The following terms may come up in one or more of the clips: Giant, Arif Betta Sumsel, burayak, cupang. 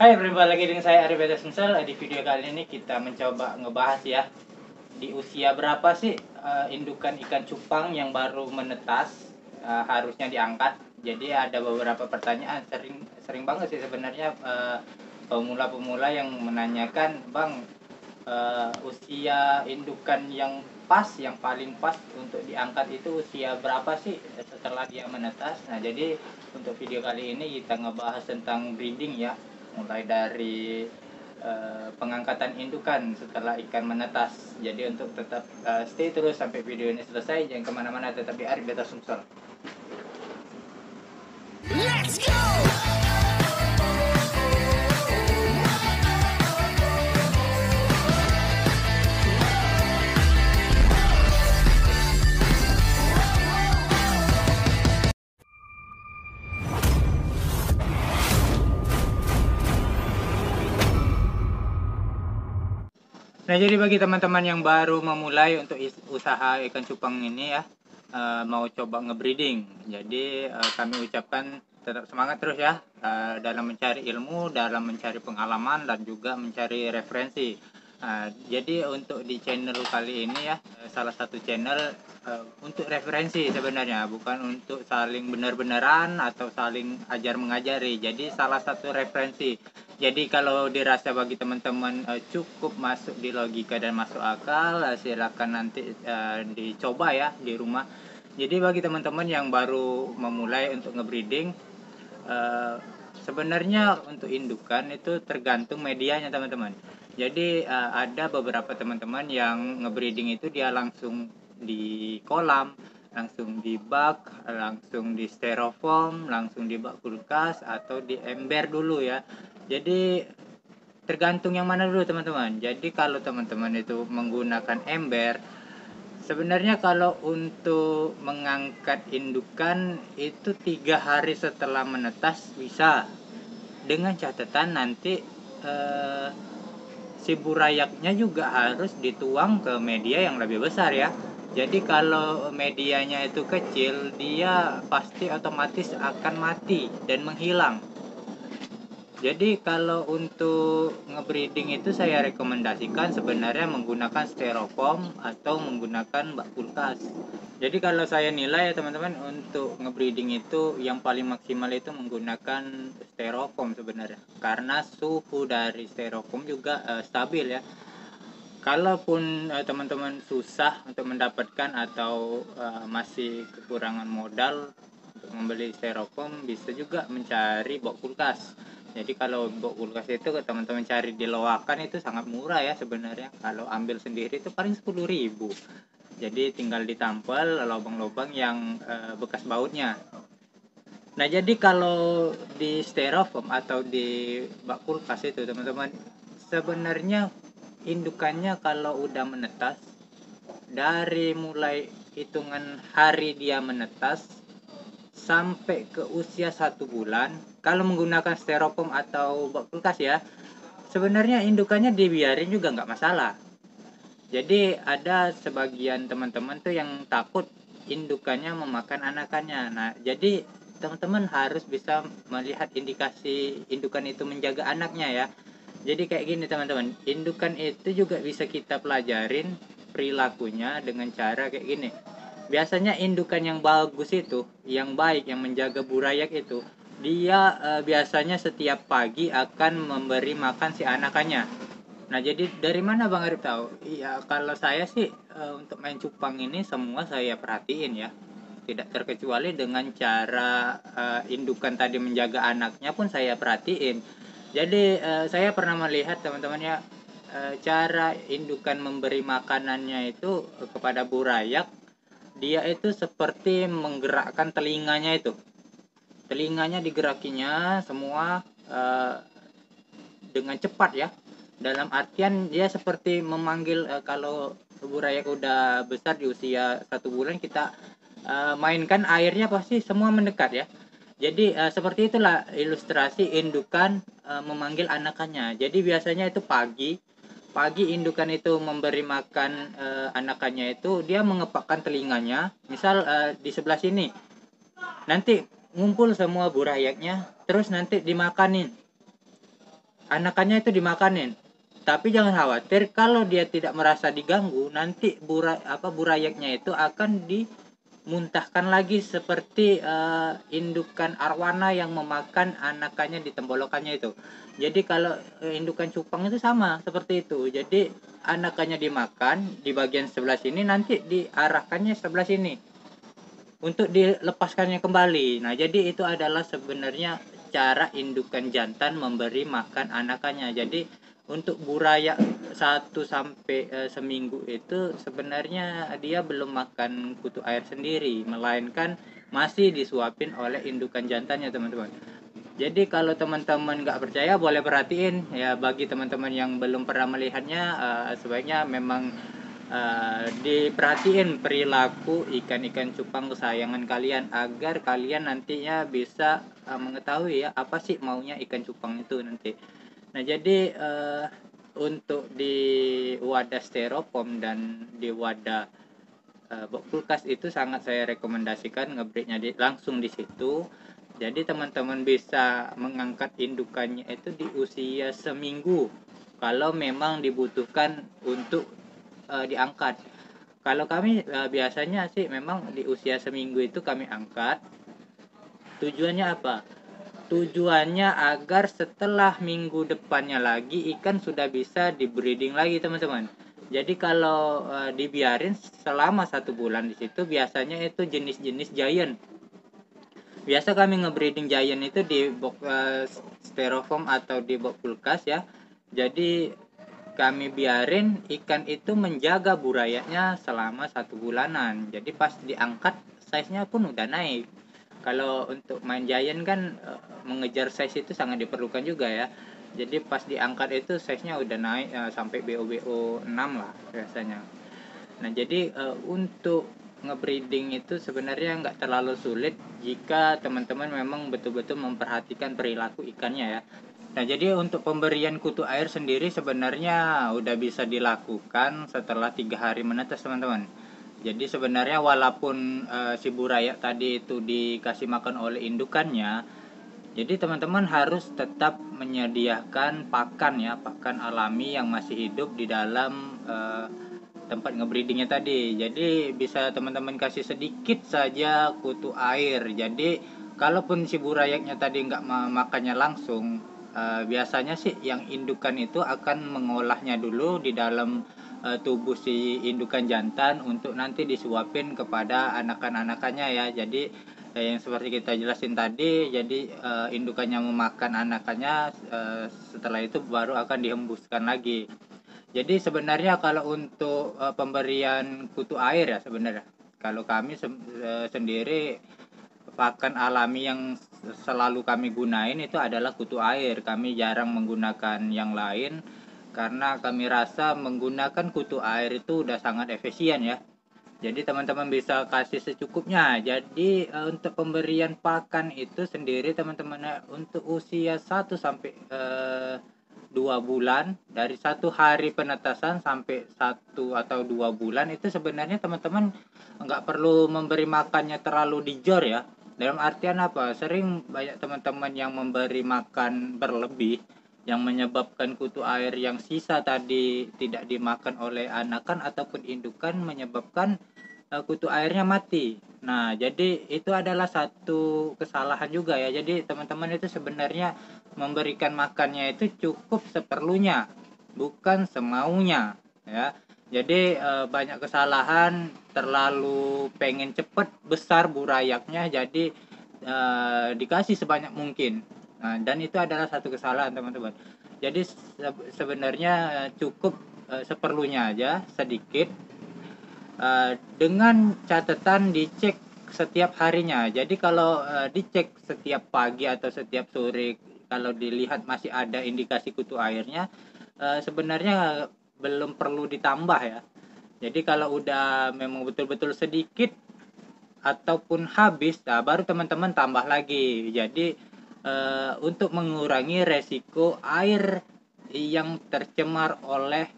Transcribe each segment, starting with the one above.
Hai, berjumpa lagi dengan saya Arif Betta Sumsel. Di video kali ini kita mencoba ngebahas ya, di usia berapa sih indukan ikan cupang yang baru menetas harusnya diangkat. Jadi ada beberapa pertanyaan sering banget sih sebenarnya pemula-pemula yang menanyakan, "Bang, usia indukan yang paling pas untuk diangkat itu usia berapa sih setelah dia menetas?" Nah, jadi untuk video kali ini kita ngebahas tentang breeding ya, mulai dari pengangkatan indukan setelah ikan menetas. Jadi untuk tetap stay terus sampai video ini selesai, jangan kemana-mana, tetap di Arif Betta Sumsel. Let's go! Nah, jadi bagi teman-teman yang baru memulai untuk usaha ikan cupang ini ya, mau coba ngebreeding, jadi kami ucapkan tetap semangat terus ya, dalam mencari ilmu, dalam mencari pengalaman, dan juga mencari referensi. Jadi untuk di channel kali ini ya, salah satu channel untuk referensi sebenarnya, bukan untuk saling benar-benaran atau saling ajar-mengajari. Jadi salah satu referensi. Jadi kalau dirasa bagi teman-teman cukup masuk di logika dan masuk akal, silakan nanti dicoba ya di rumah. Jadi bagi teman-teman yang baru memulai untuk ngebreeding, sebenarnya untuk indukan itu tergantung medianya teman-teman. Jadi ada beberapa teman-teman yang ngebreeding itu dia langsung di kolam, langsung di bak, langsung di styrofoam, langsung di bak kulkas, atau di ember dulu ya. Jadi tergantung yang mana dulu teman-teman. Jadi kalau teman-teman itu menggunakan ember, sebenarnya kalau untuk mengangkat indukan itu 3 hari setelah menetas bisa, dengan catatan nanti si burayaknya juga harus dituang ke media yang lebih besar ya. Jadi kalau medianya itu kecil, dia pasti otomatis akan mati dan menghilang. Jadi kalau untuk ngebreeding itu saya rekomendasikan sebenarnya menggunakan styrofoam atau menggunakan bak kulkas. Jadi kalau saya nilai ya teman-teman, untuk ngebreeding itu yang paling maksimal itu menggunakan styrofoam sebenarnya, karena suhu dari styrofoam juga stabil ya. Kalaupun teman-teman susah untuk mendapatkan atau masih kekurangan modal untuk membeli styrofoam, bisa juga mencari bak kulkas. Jadi kalau bak kulkas itu teman-teman cari di loakan itu sangat murah ya sebenarnya. Kalau ambil sendiri itu paling 10.000. Jadi tinggal ditampal lubang-lubang yang bekas bautnya. Nah, jadi kalau di styrofoam atau di bak kulkas itu teman-teman, sebenarnya indukannya kalau udah menetas, dari mulai hitungan hari dia menetas sampai ke usia 1 bulan, kalau menggunakan styrofoam atau bak kulkas ya, sebenarnya indukannya dibiarin juga nggak masalah. Jadi ada sebagian teman-teman tuh yang takut indukannya memakan anakannya. Nah, jadi teman-teman harus bisa melihat indikasi indukan itu menjaga anaknya ya. Jadi kayak gini teman-teman, indukan itu juga bisa kita pelajarin perilakunya dengan cara kayak gini. Biasanya indukan yang bagus itu, yang baik, yang menjaga burayak itu, dia biasanya setiap pagi akan memberi makan si anakannya. Nah, jadi dari mana Bang Arif tahu? Ya, kalau saya sih untuk main cupang ini semua saya perhatiin ya. Tidak terkecuali dengan cara indukan tadi menjaga anaknya pun saya perhatiin. Jadi saya pernah melihat teman-teman ya, cara indukan memberi makanannya itu kepada burayak, dia itu seperti menggerakkan telinganya itu. Telinganya digerakinya semua dengan cepat ya. Dalam artian dia seperti memanggil, kalau burayak udah besar di usia 1 bulan kita mainkan airnya pasti semua mendekat ya. Jadi seperti itulah ilustrasi indukan memanggil anakannya. Jadi biasanya itu pagi indukan itu memberi makan anakannya itu, dia mengepakkan telinganya, misal di sebelah sini, nanti ngumpul semua burayaknya, terus nanti dimakanin. anakannya itu dimakanin. Tapi jangan khawatir, kalau dia tidak merasa diganggu, nanti burayaknya itu akan dimuntahkan lagi seperti indukan arwana yang memakan anakannya di tenggorokannya itu. Jadi kalau indukan cupang itu sama seperti itu. Jadi anakannya dimakan di bagian sebelah sini, nanti diarahkannya sebelah sini untuk dilepaskannya kembali. Nah, jadi itu adalah sebenarnya cara indukan jantan memberi makan anakannya. Jadi untuk burayak 1 sampai seminggu itu sebenarnya dia belum makan kutu air sendiri, melainkan masih disuapin oleh indukan jantannya, teman-teman. Jadi kalau teman-teman nggak percaya, boleh perhatiin ya. Bagi teman-teman yang belum pernah melihatnya, sebaiknya memang diperhatiin perilaku ikan-ikan cupang kesayangan kalian, agar kalian nantinya bisa mengetahui ya apa sih maunya ikan cupang itu nanti. Nah, jadi untuk di wadah styrofoam dan di wadah box kulkas itu sangat saya rekomendasikan ngebreednya langsung di situ. Jadi teman-teman bisa mengangkat indukannya itu di usia seminggu kalau memang dibutuhkan untuk diangkat. Kalau kami biasanya sih memang di usia seminggu itu kami angkat. Tujuannya apa? Tujuannya agar setelah minggu depannya lagi ikan sudah bisa di breeding lagi, teman-teman. Jadi kalau dibiarin selama 1 bulan di situ, biasanya itu jenis-jenis giant. Biasa kami ngebreeding giant itu di box styrofoam atau di box kulkas ya. Jadi kami biarin ikan itu menjaga burayaknya selama 1 bulanan. Jadi pas diangkat size-nya pun udah naik. Kalau untuk main giant kan mengejar size itu sangat diperlukan juga ya. Jadi pas diangkat itu size-nya udah naik sampai BO-BO 6 lah biasanya. Nah, jadi untuk ngebreeding itu sebenarnya nggak terlalu sulit jika teman-teman memang betul-betul memperhatikan perilaku ikannya ya. Nah, jadi untuk pemberian kutu air sendiri sebenarnya udah bisa dilakukan setelah 3 hari menetas, teman-teman. Jadi sebenarnya walaupun si burayak tadi itu dikasih makan oleh indukannya, jadi teman-teman harus tetap menyediakan pakan alami yang masih hidup di dalam tempat ngebreedingnya tadi. Jadi bisa teman-teman kasih sedikit saja kutu air. Jadi kalaupun si burayaknya tadi nggak makannya langsung, biasanya sih yang indukan itu akan mengolahnya dulu di dalam tubuh si indukan jantan untuk nanti disuapin kepada anakan-anakannya ya. Jadi yang seperti kita jelasin tadi, jadi indukannya memakan anakannya, setelah itu baru akan dihembuskan lagi. Jadi sebenarnya kalau untuk pemberian kutu air ya, sebenarnya kalau kami sendiri pakan alami yang selalu kami gunain itu adalah kutu air. Kami jarang menggunakan yang lain karena kami rasa menggunakan kutu air itu udah sangat efisien ya. Jadi teman-teman bisa kasih secukupnya. Jadi untuk pemberian pakan itu sendiri teman-teman untuk usia 1 sampai 2 bulan, dari 1 hari penetasan sampai 1 atau 2 bulan itu sebenarnya teman-teman nggak perlu memberi makannya terlalu dijor ya. Dalam artian apa? Sering banyak teman-teman yang memberi makan berlebih yang menyebabkan kutu air yang sisa tadi tidak dimakan oleh anakan ataupun indukan, menyebabkan kutu airnya mati. Nah, jadi itu adalah satu kesalahan juga ya. Jadi teman-teman itu sebenarnya memberikan makannya itu cukup seperlunya, bukan semaunya ya. Jadi banyak kesalahan, terlalu pengen cepat besar burayaknya, jadi dikasih sebanyak mungkin. Nah, dan itu adalah satu kesalahan, teman-teman. Jadi sebenarnya cukup seperlunya aja, sedikit, dengan catatan dicek setiap harinya. Jadi kalau dicek setiap pagi atau setiap sore, kalau dilihat masih ada indikasi kutu airnya, sebenarnya belum perlu ditambah ya. Jadi kalau udah memang betul-betul sedikit ataupun habis, nah baru teman-teman tambah lagi. Jadi untuk mengurangi resiko air yang tercemar oleh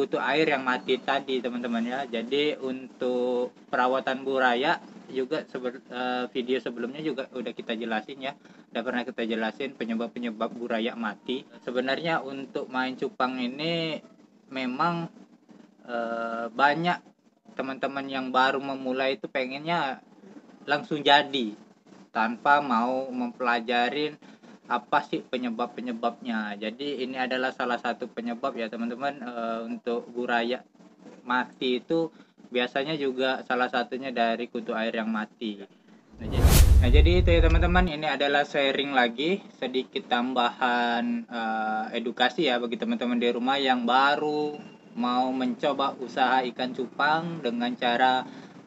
kutu air yang mati tadi, teman-teman ya. Jadi untuk perawatan burayak juga video sebelumnya juga udah kita jelasin ya. Udah pernah kita jelasin penyebab-penyebab burayak mati. Sebenarnya untuk main cupang ini memang banyak teman-teman yang baru memulai itu pengennya langsung jadi tanpa mau mempelajarin apa sih penyebab-penyebabnya. Jadi ini adalah salah satu penyebab ya teman-teman, untuk burayak mati itu biasanya juga salah satunya dari kutu air yang mati. Nah jadi itu ya teman-teman, ini adalah sharing lagi, sedikit tambahan edukasi ya bagi teman-teman di rumah yang baru mau mencoba usaha ikan cupang dengan cara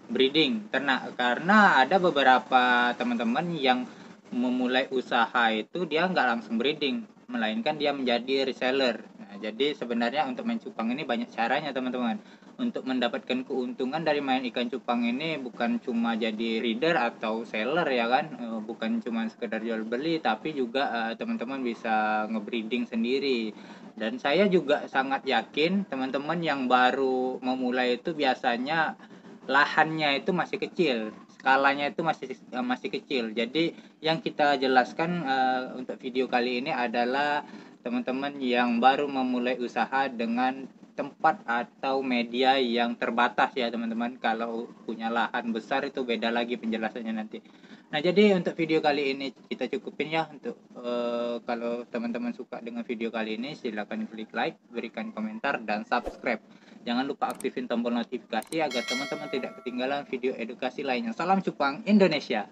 breeding ternak. Karena ada beberapa teman-teman yang memulai usaha itu dia nggak langsung breeding, melainkan dia menjadi reseller. Nah, jadi sebenarnya untuk main cupang ini banyak caranya teman-teman. Untuk mendapatkan keuntungan dari main ikan cupang ini bukan cuma jadi reader atau seller ya kan, bukan cuma sekedar jual beli, tapi juga teman-teman bisa ngebreeding sendiri. Dan saya juga sangat yakin teman-teman yang baru memulai itu biasanya lahannya itu masih kecil, skalanya itu masih kecil. Jadi yang kita jelaskan untuk video kali ini adalah teman-teman yang baru memulai usaha dengan tempat atau media yang terbatas ya teman-teman. Kalau punya lahan besar itu beda lagi penjelasannya nanti. Nah jadi untuk video kali ini kita cukupin ya. Untuk kalau teman-teman suka dengan video kali ini silahkan klik like, berikan komentar dan subscribe. Jangan lupa aktifin tombol notifikasi agar teman-teman tidak ketinggalan video edukasi lainnya. Salam cupang Indonesia.